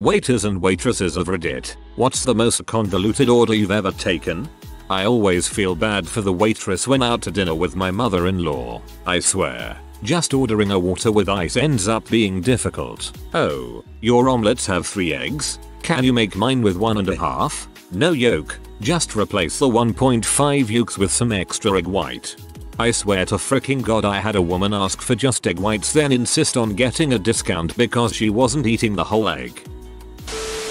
Waiters and waitresses of Reddit, what's the most convoluted order you've ever taken? I always feel bad for the waitress when out to dinner with my mother-in-law. I swear, just ordering a water with ice ends up being difficult. Oh, your omelets have 3 eggs? Can you make mine with 1.5? No yolk, just replace the 1.5 yolks with some extra egg white. I swear to fricking God, I had a woman ask for just egg whites then insist on getting a discount because she wasn't eating the whole egg.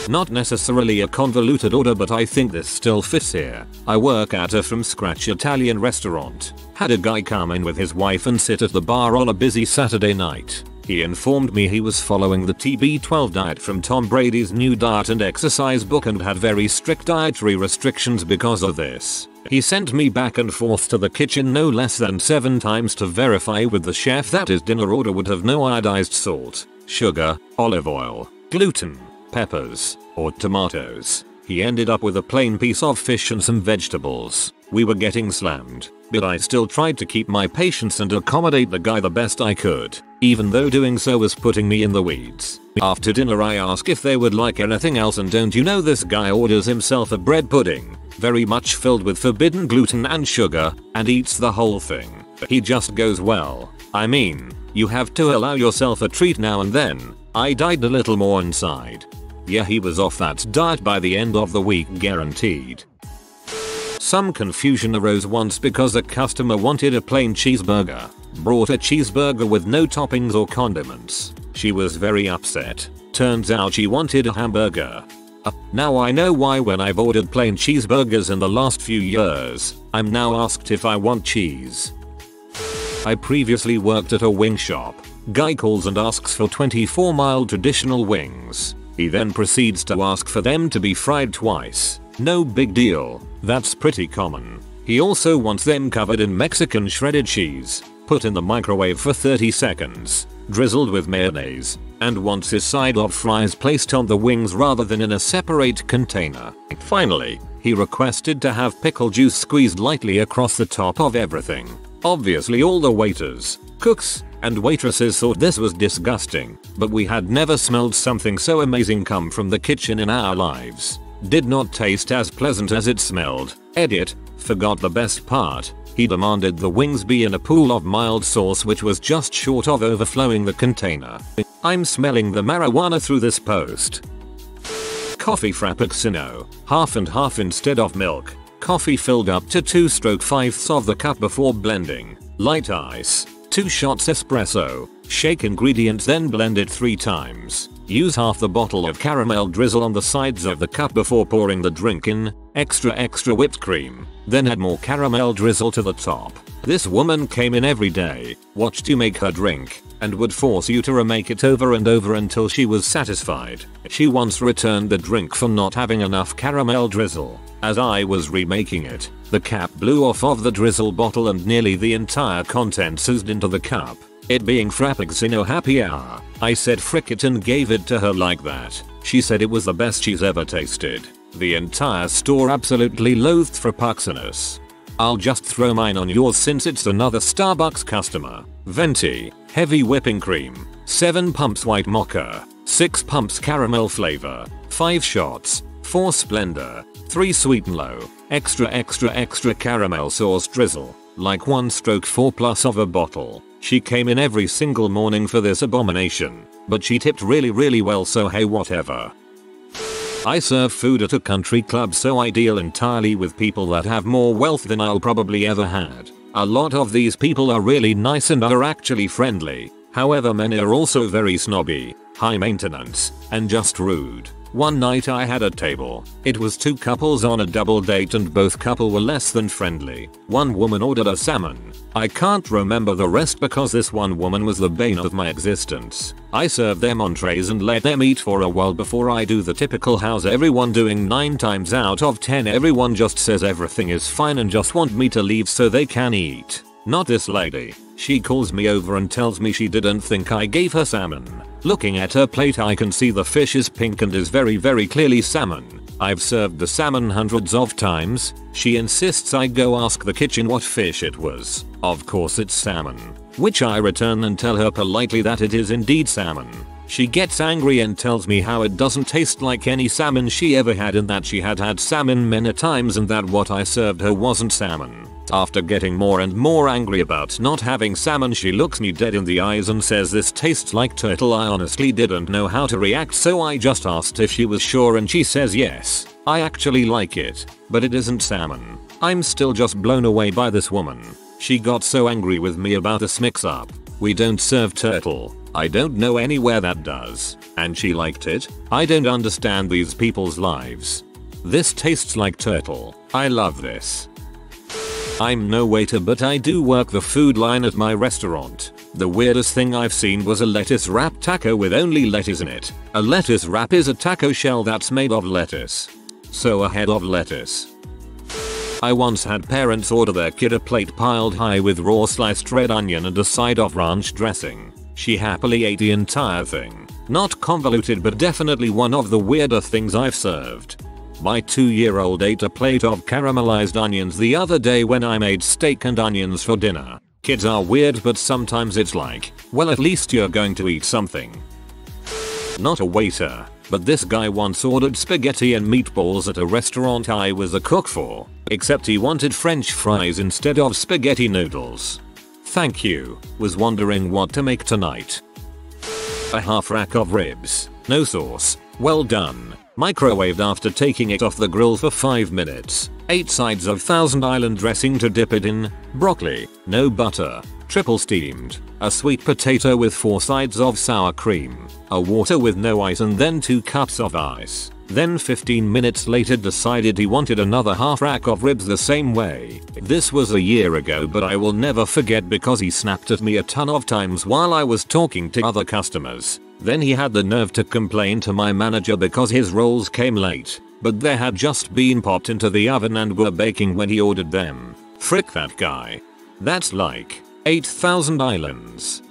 Not necessarily a convoluted order, but I think this still fits here. I work at a from scratch Italian restaurant. Had a guy come in with his wife and sit at the bar on a busy Saturday night. He informed me he was following the TB12 diet from Tom Brady's new diet and exercise book and had very strict dietary restrictions because of this. He sent me back and forth to the kitchen no less than 7 times to verify with the chef that his dinner order would have no iodized salt, sugar, olive oil, gluten, peppers, or tomatoes. He ended up with a plain piece of fish and some vegetables. We were getting slammed, but I still tried to keep my patience and accommodate the guy the best I could, even though doing so was putting me in the weeds. After dinner I ask if they would like anything else, and don't you know this guy orders himself a bread pudding, very much filled with forbidden gluten and sugar, and eats the whole thing. He just goes, well, I mean, you have to allow yourself a treat now and then. I died a little more inside. Yeah, he was off that diet by the end of the week, guaranteed. Some confusion arose once because a customer wanted a plain cheeseburger, brought a cheeseburger with no toppings or condiments. She was very upset. Turns out she wanted a hamburger. Now I know why when I've ordered plain cheeseburgers in the last few years, I'm now asked if I want cheese. I previously worked at a wing shop. Guy calls and asks for 24-mild traditional wings. He then proceeds to ask for them to be fried twice. No big deal, that's pretty common. He also wants them covered in Mexican shredded cheese, put in the microwave for 30 seconds, drizzled with mayonnaise, and wants his side of fries placed on the wings rather than in a separate container. Finally, he requested to have pickle juice squeezed lightly across the top of everything. Obviously all the waiters, cooks, and waitresses thought this was disgusting, but we had never smelled something so amazing come from the kitchen in our lives. Did not taste as pleasant as it smelled. Edit, forgot the best part. He demanded the wings be in a pool of mild sauce which was just short of overflowing the container. I'm smelling the marijuana through this post. Coffee frappuccino, half and half instead of milk. Coffee filled up to 2/5 of the cup before blending. Light ice. 2 shots espresso. Shake ingredients then blend it 3 times. Use half the bottle of caramel drizzle on the sides of the cup before pouring the drink in. Extra whipped cream. Then add more caramel drizzle to the top. This woman came in every day, watched you make her drink, and would force you to remake it over and over until she was satisfied. She once returned the drink for not having enough caramel drizzle. As I was remaking it, the cap blew off of the drizzle bottle and nearly the entire content oozed into the cup. It being Frappuccino happy hour, I said frick it and gave it to her like that. She said it was the best she's ever tasted. The entire store absolutely loathed Frappuccinos. I'll just throw mine on yours since it's another Starbucks customer. Venti, heavy whipping cream, 7 pumps white mocha, 6 pumps caramel flavor, 5 shots, 4 splendor, 3 sweet and low, extra caramel sauce drizzle, like 1/4 of a bottle. She came in every single morning for this abomination, but she tipped really well, so hey, whatever. I serve food at a country club, so I deal entirely with people that have more wealth than I'll probably ever had. A lot of these people are really nice and are actually friendly, however many are also very snobby, high maintenance, and just rude. One night I had a table. It was 2 couples on a double date and both couple were less than friendly. One woman ordered a salmon. I can't remember the rest because this one woman was the bane of my existence. I served them entrees and let them eat for a while before I do the typical how's everyone doing. 9 times out of 10 everyone just says everything is fine and just want me to leave so they can eat. Not this lady. She calls me over and tells me she didn't think I gave her salmon. Looking at her plate I can see the fish is pink and is very clearly salmon. I've served the salmon hundreds of times. She insists I go ask the kitchen what fish it was. Of course it's salmon, which I return and tell her politely that it is indeed salmon. She gets angry and tells me how it doesn't taste like any salmon she ever had and that she had had salmon many times and that what I served her wasn't salmon. After getting more and more angry about not having salmon, she looks me dead in the eyes and says this tastes like turtle. I honestly didn't know how to react, so I just asked if she was sure and she says yes, I actually like it, but it isn't salmon. I'm still just blown away by this woman. She got so angry with me about this mix up. We don't serve turtle. I don't know anywhere that does. And she liked it. I don't understand these people's lives. This tastes like turtle. I love this. I'm no waiter, but I do work the food line at my restaurant. The weirdest thing I've seen was a lettuce wrap taco with only lettuce in it. A lettuce wrap is a taco shell that's made of lettuce. So a head of lettuce. I once had parents order their kid a plate piled high with raw sliced red onion and a side of ranch dressing. She happily ate the entire thing. Not convoluted, but definitely one of the weirder things I've served. My 2-year-old ate a plate of caramelized onions the other day when I made steak and onions for dinner. Kids are weird, but sometimes it's like, well, at least you're going to eat something. Not a waiter, but this guy once ordered spaghetti and meatballs at a restaurant I was a cook for, except he wanted French fries instead of spaghetti noodles. Thank you, was wondering what to make tonight. A half rack of ribs, no sauce, well done, microwaved after taking it off the grill for 5 minutes, 8 sides of Thousand Island dressing to dip it in, broccoli, no butter, triple steamed, a sweet potato with 4 sides of sour cream, a water with no ice and then 2 cups of ice. Then 15 minutes later decided he wanted another half rack of ribs the same way. This was a year ago, but I will never forget because he snapped at me a ton of times while I was talking to other customers. Then he had the nerve to complain to my manager because his rolls came late, but they had just been popped into the oven and were baking when he ordered them. Frick that guy. That's like 8,000 islands.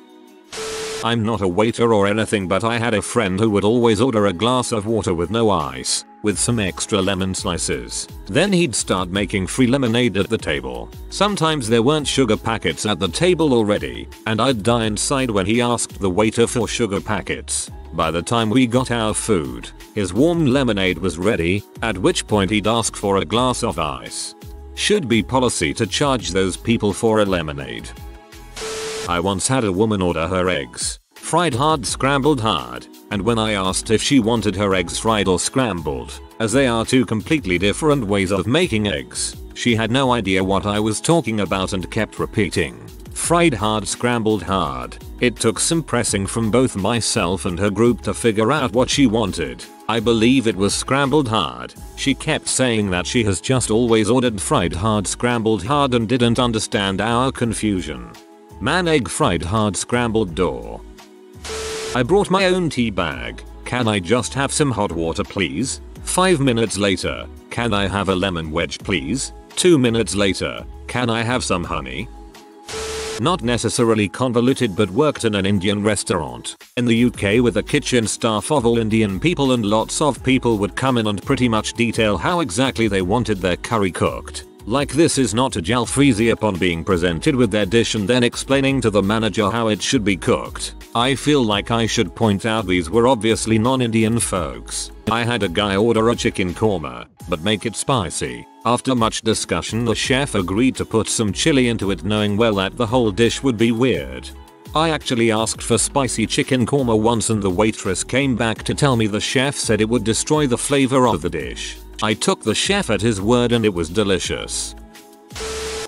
I'm not a waiter or anything, but I had a friend who would always order a glass of water with no ice, with some extra lemon slices. Then he'd start making free lemonade at the table. Sometimes there weren't sugar packets at the table already, and I'd die inside when he asked the waiter for sugar packets. By the time we got our food, his warm lemonade was ready, at which point he'd ask for a glass of ice. Should be policy to charge those people for a lemonade. I once had a woman order her eggs, fried hard, scrambled hard, and when I asked if she wanted her eggs fried or scrambled, as they are 2 completely different ways of making eggs, she had no idea what I was talking about and kept repeating, fried hard, scrambled hard. It took some pressing from both myself and her group to figure out what she wanted. I believe it was scrambled hard. She kept saying that she has just always ordered fried hard, scrambled hard and didn't understand our confusion. Man, egg fried hard scrambled door. I brought my own tea bag. Can I just have some hot water please? 5 minutes later, can I have a lemon wedge please? 2 minutes later, can I have some honey? Not necessarily convoluted, but worked in an Indian restaurant in the UK with a kitchen staff of all Indian people, and lots of people would come in and pretty much detail how exactly they wanted their curry cooked. Like, this is not a jalfrezi, upon being presented with their dish and then explaining to the manager how it should be cooked. I feel like I should point out these were obviously non-Indian folks. I had a guy order a chicken korma, but make it spicy. After much discussion, the chef agreed to put some chili into it, knowing well that the whole dish would be weird. I actually asked for spicy chicken korma once and the waitress came back to tell me the chef said it would destroy the flavor of the dish. I took the chef at his word and it was delicious.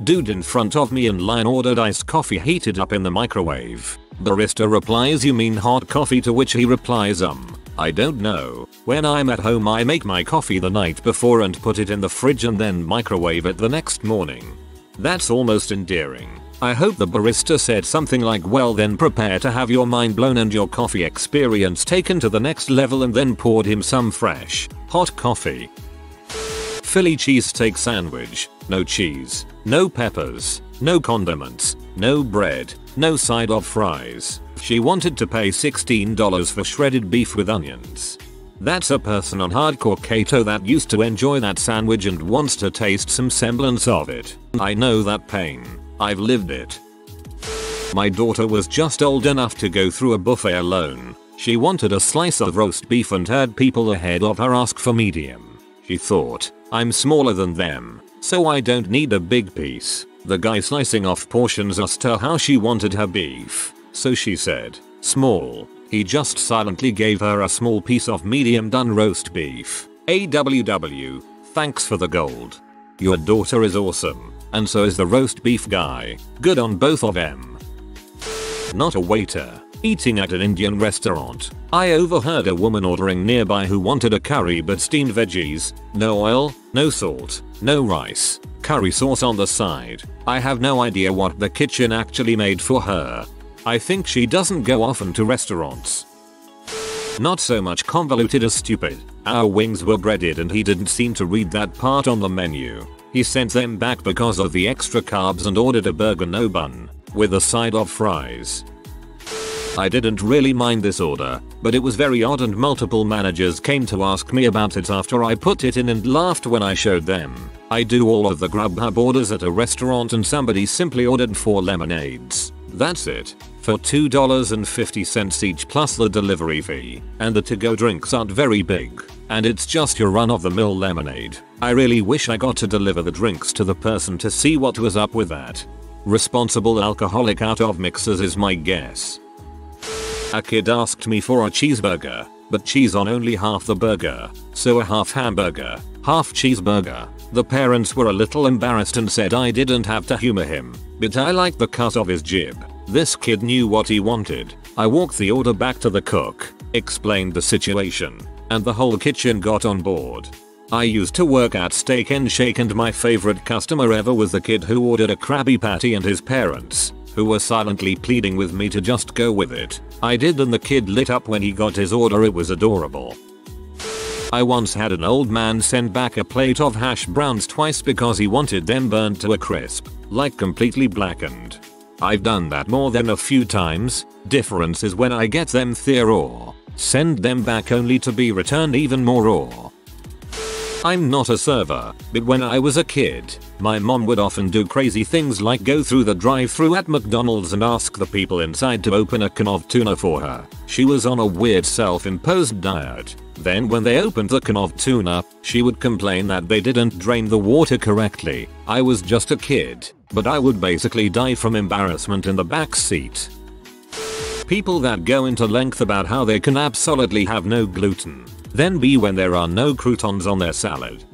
Dude in front of me in line ordered iced coffee heated up in the microwave. Barista replies, you mean hot coffee? To which he replies, I don't know. When I'm at home I make my coffee the night before and put it in the fridge and then microwave it the next morning. That's almost endearing. I hope the barista said something like, well then prepare to have your mind blown and your coffee experience taken to the next level, and then poured him some fresh, hot coffee. Philly cheesesteak sandwich, no cheese, no peppers, no condiments, no bread, no side of fries. She wanted to pay $16 for shredded beef with onions. That's a person on hardcore keto that used to enjoy that sandwich and wants to taste some semblance of it. I know that pain. I've lived it. My daughter was just old enough to go through a buffet alone. She wanted a slice of roast beef and had people ahead of her ask for medium. She thought, I'm smaller than them, so I don't need a big piece. The guy slicing off portions asked her how she wanted her beef, so she said, small. He just silently gave her a small piece of medium done roast beef. AWW, thanks for the gold. Your daughter is awesome, and so is the roast beef guy. Good on both of them. Not a waiter. Eating at an Indian restaurant, I overheard a woman ordering nearby who wanted a curry but steamed veggies, no oil, no salt, no rice, curry sauce on the side. I have no idea what the kitchen actually made for her. I think she doesn't go often to restaurants. Not so much convoluted as stupid. Our wings were breaded and he didn't seem to read that part on the menu. He sent them back because of the extra carbs and ordered a burger no bun, with a side of fries. I didn't really mind this order, but it was very odd and multiple managers came to ask me about it after I put it in and laughed when I showed them. I do all of the Grubhub orders at a restaurant and somebody simply ordered 4 lemonades. That's it. For $2.50 each plus the delivery fee, and the to-go drinks aren't very big, and it's just your run-of-the-mill lemonade. I really wish I got to deliver the drinks to the person to see what was up with that. Responsible alcoholic out of mixers is my guess. A kid asked me for a cheeseburger, but cheese on only half the burger, so a half hamburger, half cheeseburger. The parents were a little embarrassed and said I didn't have to humor him, but I liked the cut of his jib. This kid knew what he wanted. I walked the order back to the cook, explained the situation, and the whole kitchen got on board. I used to work at Steak and Shake and my favorite customer ever was the kid who ordered a Krabby Patty and his parents, who were silently pleading with me to just go with it. I did and the kid lit up when he got his order. It was adorable. I once had an old man send back a plate of hash browns twice because he wanted them burnt to a crisp, like completely blackened. I've done that more than a few times. Difference is when I get them thin raw, send them back only to be returned even more raw. I'm not a server, but when I was a kid, my mom would often do crazy things like go through the drive-thru at McDonald's and ask the people inside to open a can of tuna for her. She was on a weird self-imposed diet. Then when they opened the can of tuna, she would complain that they didn't drain the water correctly. I was just a kid, but I would basically die from embarrassment in the back seat. People that go into length about how they can absolutely have no gluten, then B when there are no croutons on their salad.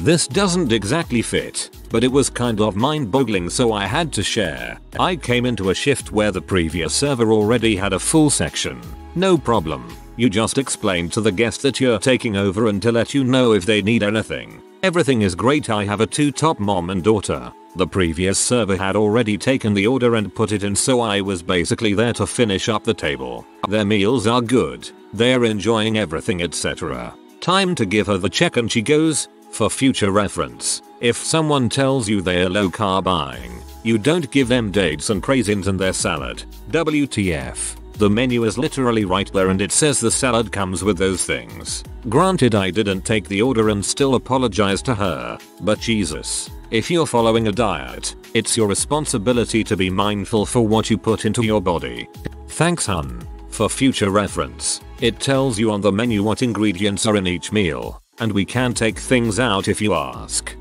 This doesn't exactly fit, but it was kind of mind-boggling, so I had to share. I came into a shift where the previous server already had a full section. No problem. You just explain to the guest that you're taking over and to let you know if they need anything. Everything is great. I have a two-top mom and daughter. The previous server had already taken the order and put it in, so I was basically there to finish up the table. Their meals are good. They're enjoying everything, etc. Time to give her the check and she goes, for future reference, if someone tells you they're low carb eyeing, you don't give them dates and craisins in their salad. WTF. The menu is literally right there and it says the salad comes with those things. Granted, I didn't take the order and still apologize to her, but Jesus. If you're following a diet, it's your responsibility to be mindful for what you put into your body. Thanks, hun. For future reference, it tells you on the menu what ingredients are in each meal, and we can take things out if you ask.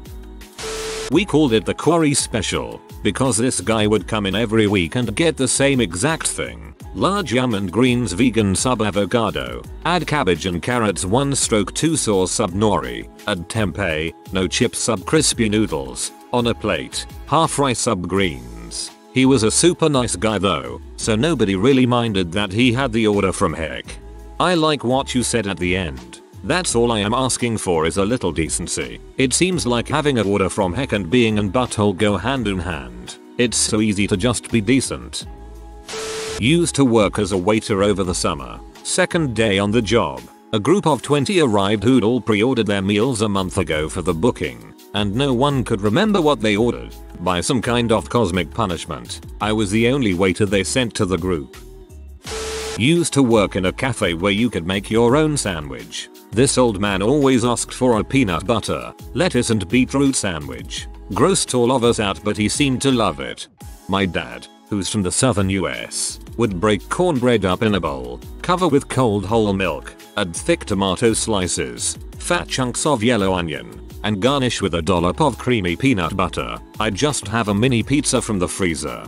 We called it the Quarry Special, because this guy would come in every week and get the same exact thing. Large yam and greens vegan sub avocado, add cabbage and carrots 1/2 sauce sub nori, add tempeh, no chips sub crispy noodles, on a plate, half rice sub greens. He was a super nice guy though, so nobody really minded that he had the order from Heck. I like what you said at the end. That's all I am asking for is a little decency. It seems like having an order from Heck and being an butthole go hand in hand. It's so easy to just be decent. Used to work as a waiter over the summer. Second day on the job, a group of 20 arrived who'd all pre-ordered their meals a month ago for the booking, and no one could remember what they ordered. By some kind of cosmic punishment, I was the only waiter they sent to the group. Used to work in a cafe where you could make your own sandwich. This old man always asked for a peanut butter, lettuce and beetroot sandwich. Grossed all of us out, but he seemed to love it. My dad, who's from the southern US, would break cornbread up in a bowl, cover with cold whole milk, add thick tomato slices, fat chunks of yellow onion, and garnish with a dollop of creamy peanut butter. I just have a mini pizza from the freezer.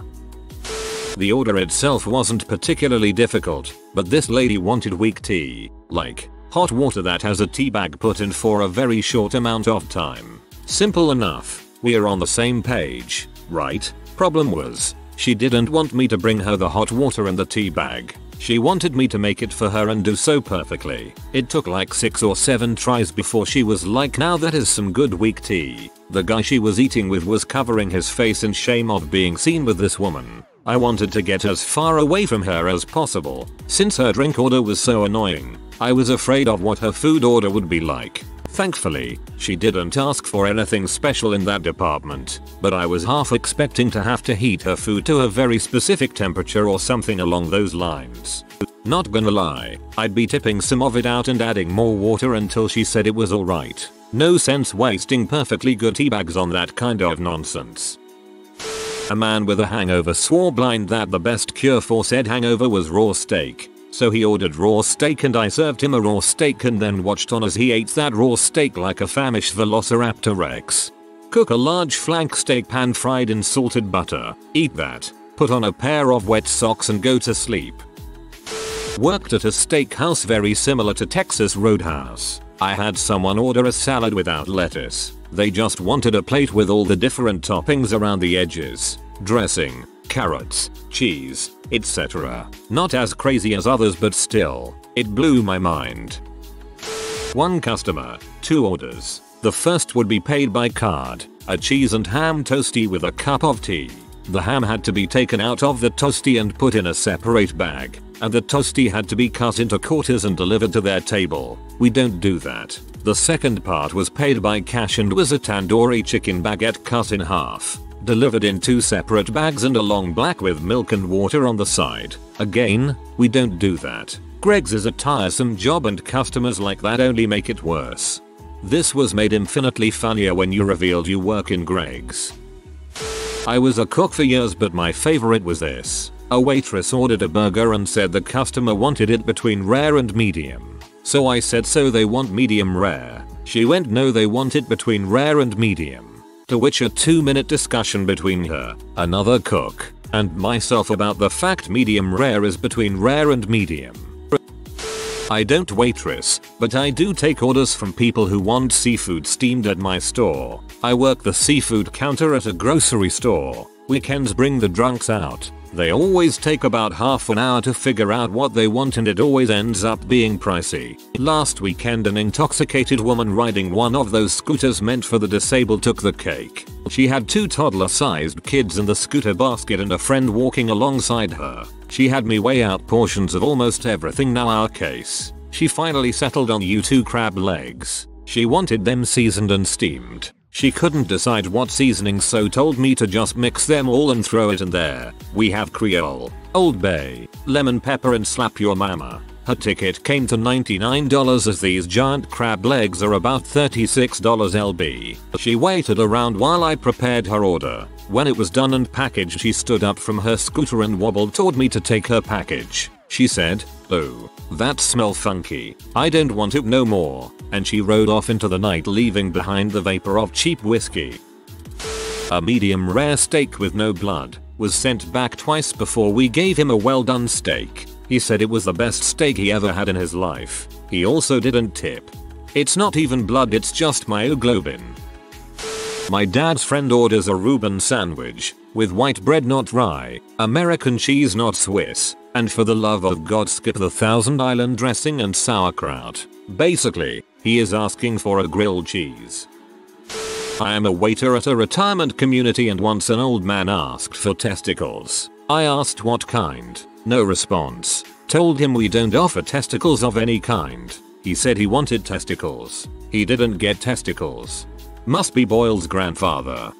The order itself wasn't particularly difficult, but this lady wanted weak tea, like hot water that has a tea bag put in for a very short amount of time. Simple enough, we're on the same page, right? Problem was, she didn't want me to bring her the hot water and the tea bag. She wanted me to make it for her and do so perfectly. It took like 6 or 7 tries before she was like, now that is some good weak tea. The guy she was eating with was covering his face in shame of being seen with this woman. I wanted to get as far away from her as possible, since her drink order was so annoying. I was afraid of what her food order would be like. Thankfully, she didn't ask for anything special in that department, but I was half expecting to have to heat her food to a very specific temperature or something along those lines. Not gonna lie, I'd be tipping some of it out and adding more water until she said it was alright. No sense wasting perfectly good tea bags on that kind of nonsense. A man with a hangover swore blind that the best cure for said hangover was raw steak. So he ordered raw steak and I served him a raw steak and then watched on as he ate that raw steak like a famished velociraptor rex. Cook a large flank steak pan fried in salted butter, eat that, put on a pair of wet socks and go to sleep. Worked at a steakhouse very similar to Texas Roadhouse. I had someone order a salad without lettuce. They just wanted a plate with all the different toppings around the edges, dressing, carrots, cheese, etc. Not as crazy as others, but still, it blew my mind. One customer, 2 orders. The first would be paid by card, a cheese and ham toastie with a cup of tea. The ham had to be taken out of the toastie and put in a separate bag, and the toastie had to be cut into quarters and delivered to their table. We don't do that. The second part was paid by cash and was a tandoori chicken baguette cut in half, delivered in 2 separate bags and a long black with milk and water on the side. Again, we don't do that. Greg's is a tiresome job and customers like that only make it worse. This was made infinitely funnier when you revealed you work in Greg's. I was a cook for years, but my favorite was this. A waitress ordered a burger and said the customer wanted it between rare and medium. So I said, so they want medium rare. She went, no, they want it between rare and medium. To which a 2-minute discussion between her, another cook, and myself about the fact medium rare is between rare and medium. I don't waitress, but I do take orders from people who want seafood steamed at my store. I work the seafood counter at a grocery store. Weekends bring the drunks out. They always take about half an hour to figure out what they want and it always ends up being pricey. Last weekend an intoxicated woman riding one of those scooters meant for the disabled took the cake. She had 2 toddler-sized kids in the scooter basket and a friend walking alongside her. She had me weigh out portions of almost everything. Now our case. She finally settled on U2 crab legs. She wanted them seasoned and steamed. She couldn't decide what seasoning, so told me to just mix them all and throw it in there. We have Creole, Old Bay, lemon pepper and slap your mama. Her ticket came to $99 as these giant crab legs are about $36 LB. She waited around while I prepared her order. When it was done and packaged, she stood up from her scooter and wobbled toward me to take her package. She said, "Oh, that smells funky. I don't want it no more." And she rode off into the night, leaving behind the vapor of cheap whiskey. A medium rare steak with no blood was sent back twice before we gave him a well done steak. He said it was the best steak he ever had in his life. He also didn't tip. It's not even blood, it's just myoglobin. My dad's friend orders a Reuben sandwich with white bread, not rye, American cheese, not Swiss, and for the love of God skip the Thousand Island dressing and sauerkraut. Basically, he is asking for a grilled cheese. I am a waiter at a retirement community and once an old man asked for testicles. I asked what kind. No response. Told him we don't offer testicles of any kind. He said he wanted testicles. He didn't get testicles. Must be Boyle's grandfather.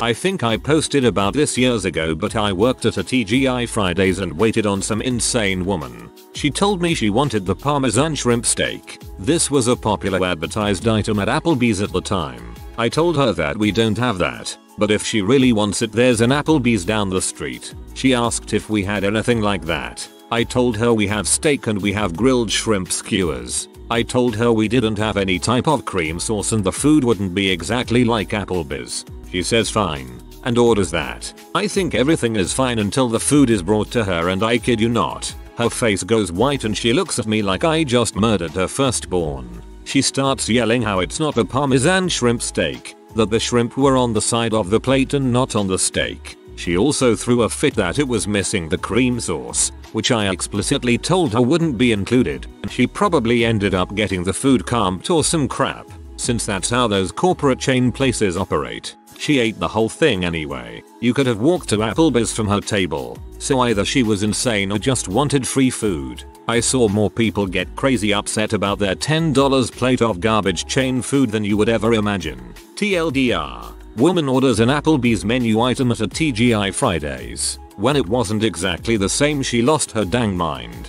I think I posted about this years ago, but I worked at a TGI Fridays and waited on some insane woman. She told me she wanted the Parmesan shrimp steak. This was a popular advertised item at Applebee's at the time. I told her that we don't have that. But if she really wants it, there's an Applebee's down the street. She asked if we had anything like that. I told her we have steak and we have grilled shrimp skewers. I told her we didn't have any type of cream sauce and the food wouldn't be exactly like Applebee's. She says fine, and orders that. I think everything is fine until the food is brought to her, and I kid you not, her face goes white and she looks at me like I just murdered her firstborn. She starts yelling how it's not a Parmesan shrimp steak, that the shrimp were on the side of the plate and not on the steak. She also threw a fit that it was missing the cream sauce, which I explicitly told her wouldn't be included, and she probably ended up getting the food comped or some crap, since that's how those corporate chain places operate. She ate the whole thing anyway. You could have walked to Applebee's from her table, so either she was insane or just wanted free food. I saw more people get crazy upset about their $10 plate of garbage chain food than you would ever imagine. TLDR. Woman orders an Applebee's menu item at a TGI Fridays. When it wasn't exactly the same, she lost her dang mind.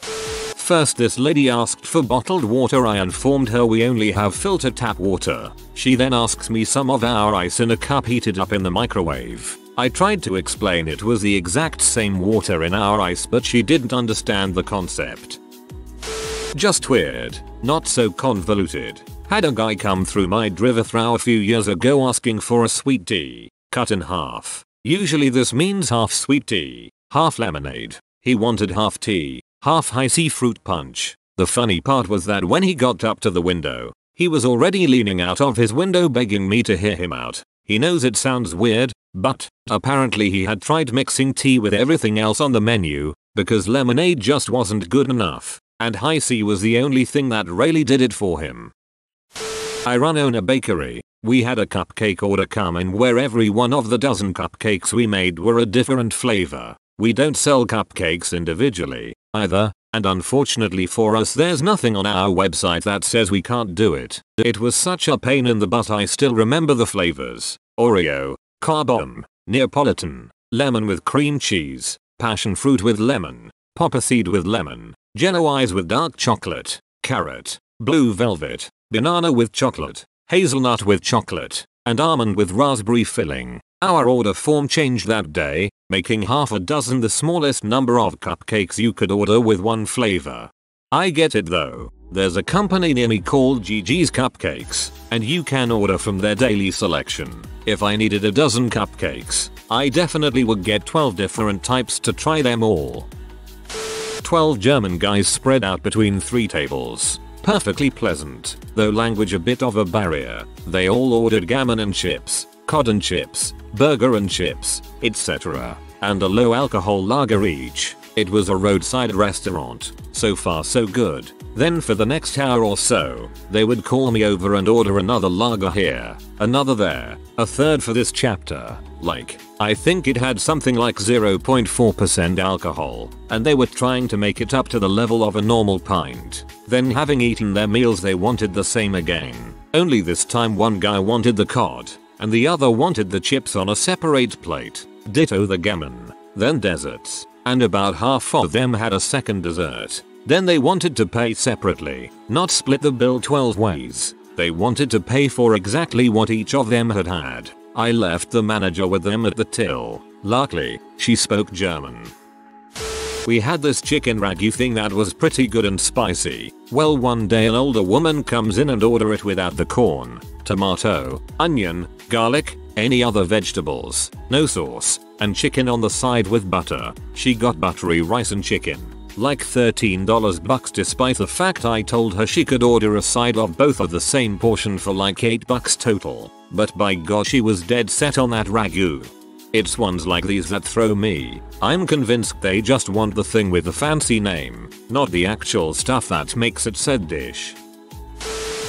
First, this lady asked for bottled water. I informed her we only have filter tap water. She then asks me some of our ice in a cup heated up in the microwave. I tried to explain it was the exact same water in our ice, but she didn't understand the concept. Just weird, not so convoluted. Had a guy come through my drive-thru a few years ago asking for a sweet tea, cut in half. Usually this means half sweet tea, half lemonade. He wanted half tea, half high C fruit punch. The funny part was that when he got up to the window, he was already leaning out of his window begging me to hear him out. He knows it sounds weird, but apparently he had tried mixing tea with everything else on the menu, because lemonade just wasn't good enough, and high C was the only thing that really did it for him. I own a bakery. We had a cupcake order come in where every one of the dozen cupcakes we made were a different flavor. We don't sell cupcakes individually, either, and unfortunately for us there's nothing on our website that says we can't do it. It was such a pain in the butt. I still remember the flavors: Oreo, Car Bomb, Neapolitan, lemon with cream cheese, passion fruit with lemon, poppy seed with lemon, Genoise with dark chocolate, carrot, blue velvet, banana with chocolate, hazelnut with chocolate, and almond with raspberry filling. Our order form changed that day, making half a dozen the smallest number of cupcakes you could order with one flavor. I get it though. There's a company near me called Gigi's Cupcakes, and you can order from their daily selection. If I needed a dozen cupcakes, I definitely would get 12 different types to try them all. 12 German guys spread out between 3 tables. Perfectly pleasant, though language a bit of a barrier. They all ordered gammon and chips, cod and chips, burger and chips, etc., and a low alcohol lager each. It was a roadside restaurant. So far so good. Then for the next hour or so, they would call me over and order another lager here, another there, a third for this chapter. Like, I think it had something like 0.4% alcohol, and they were trying to make it up to the level of a normal pint. Then, having eaten their meals, they wanted the same again. Only this time one guy wanted the cod, and the other wanted the chips on a separate plate, ditto the gammon, then desserts, and about half of them had a second dessert. Then they wanted to pay separately, not split the bill 12 ways. They wanted to pay for exactly what each of them had had. I left the manager with them at the till. Luckily, she spoke German. We had this chicken ragu thing that was pretty good and spicy. Well, one day an older woman comes in and orders it without the corn, tomato, onion, garlic, any other vegetables, no sauce, and chicken on the side with butter. She got buttery rice and chicken. Like $13 despite the fact I told her she could order a side of both of the same portion for like $8 total. But by God, she was dead set on that ragu. It's ones like these that throw me. I'm convinced they just want the thing with the fancy name, not the actual stuff that makes it said dish.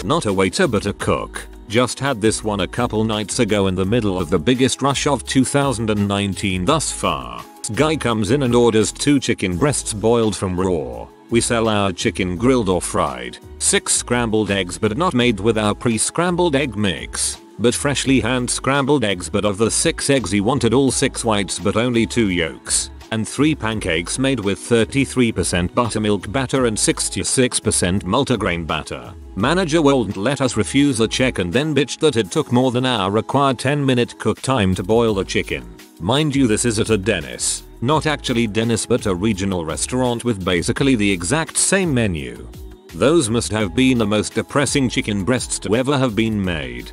Not a waiter but a cook. Just had this one a couple nights ago in the middle of the biggest rush of 2019 thus far. Guy comes in and orders 2 chicken breasts boiled from raw. We sell our chicken grilled or fried, 6 scrambled eggs but not made with our pre-scrambled egg mix, but freshly hand scrambled eggs. But of the 6 eggs he wanted all 6 whites but only 2 yolks. and 3 pancakes made with 33% buttermilk batter and 66% multigrain batter. Manager wouldn't let us refuse a check and then bitched that it took more than our required 10-minute cook time to boil the chicken. Mind you, this is at a Denny's. Not actually Denny's, but a regional restaurant with basically the exact same menu. Those must have been the most depressing chicken breasts to ever have been made.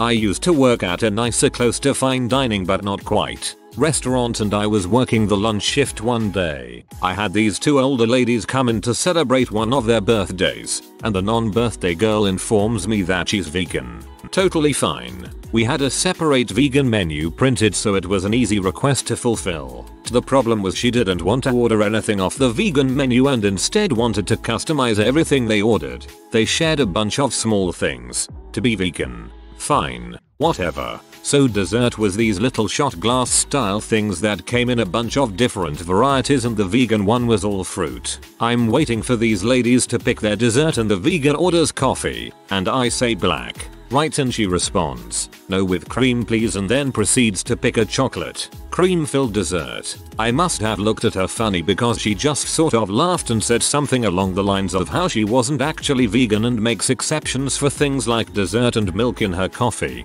I used to work at a nicer, close to fine dining but not quite, restaurant, and I was working the lunch shift one day. I had these two older ladies come in to celebrate one of their birthdays, and the non-birthday girl informs me that she's vegan. Totally fine. We had a separate vegan menu printed, so it was an easy request to fulfill. The problem was she didn't want to order anything off the vegan menu and instead wanted to customize everything they ordered. They shared a bunch of small things to be vegan. Fine, whatever. So dessert was these little shot glass style things that came in a bunch of different varieties, and the vegan one was all fruit. I'm waiting for these ladies to pick their dessert and the vegan orders coffee, and I say black. Right, and she responds, "No, with cream please," and then proceeds to pick a chocolate cream filled dessert. I must have looked at her funny because she just sort of laughed and said something along the lines of how she wasn't actually vegan and makes exceptions for things like dessert and milk in her coffee.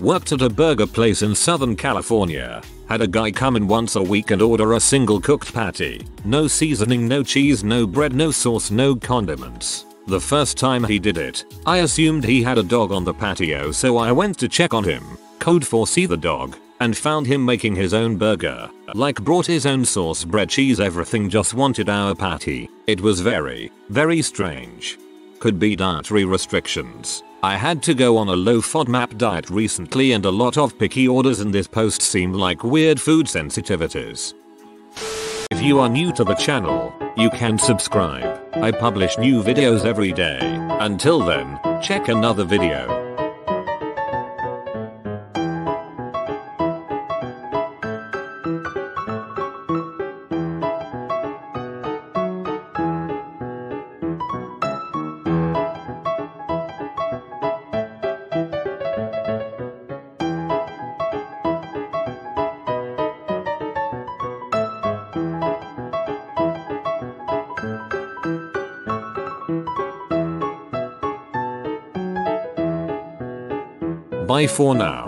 Worked at a burger place in Southern California. Had a guy come in once a week and order a single cooked patty. No seasoning, no cheese, no bread, no sauce, no condiments. The first time he did it, I assumed he had a dog on the patio, so I went to check on him, code for see the dog, and found him making his own burger. Like, brought his own sauce, bread, cheese, everything, just wanted our patty. It was very, very strange. Could be dietary restrictions. I had to go on a low FODMAP diet recently, and a lot of picky orders in this post seem like weird food sensitivities. If you are new to the channel, you can subscribe. I publish new videos every day. Until then, check another video. Bye for now.